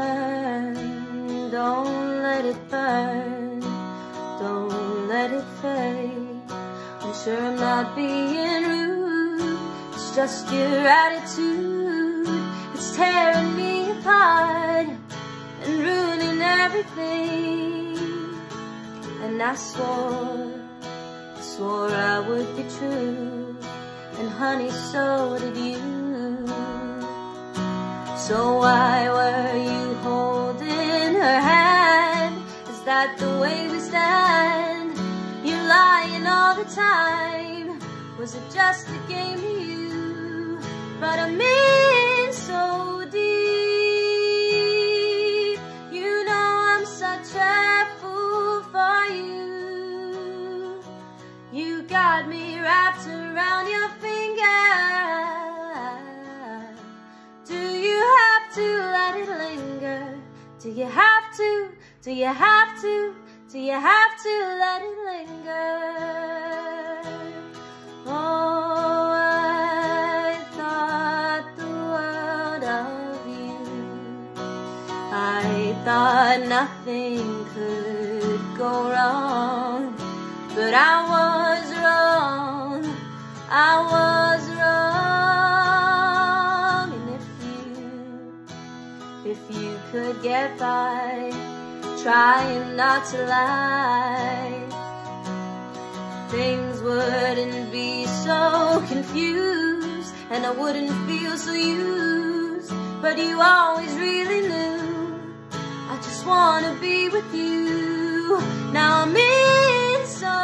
burn, don't let it burn, don't let it fade. I'm sure I'm not being rude, it's just your attitude. It's tearing me apart and ruining everything. And I swore I would be true, and honey, so did you. So why were you holding her hand? Is that the way we stand? You're lying all the time. Was it just a game to you? But I'm in so deep. You know I'm such a fool for you. You got me wrapped around your finger. Do you have to, do you have to, do you have to let it linger? Oh, I thought the world of you. I thought nothing could go wrong, but I was wrong, I was wrong. And if you could get by, trying not to lie, things wouldn't be so confused, and I wouldn't feel so used. But you always really knew, I just wanna be with you. Now I'm in so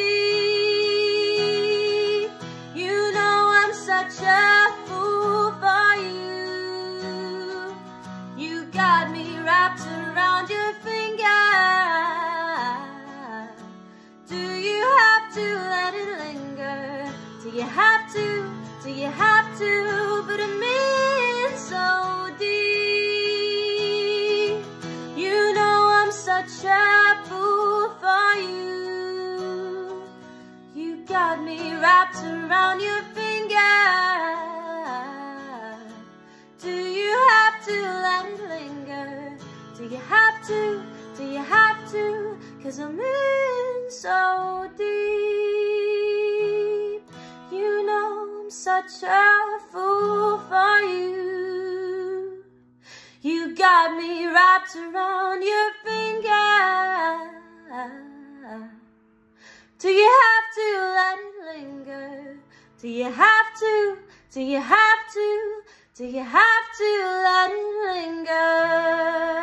deep. You know I'm such a fool for you. Got me wrapped around your finger. Do you have to let it linger? Do you have to? Do you have to? But I'm in so deep. You know I'm such a fool for you. You got me wrapped around your finger. Do you have to? Do you have to? 'Cause I'm in so deep. You know I'm such a fool for you. You got me wrapped around your finger. Do you have to let it linger? Do you have to? Do you have to? Do you have to let it linger?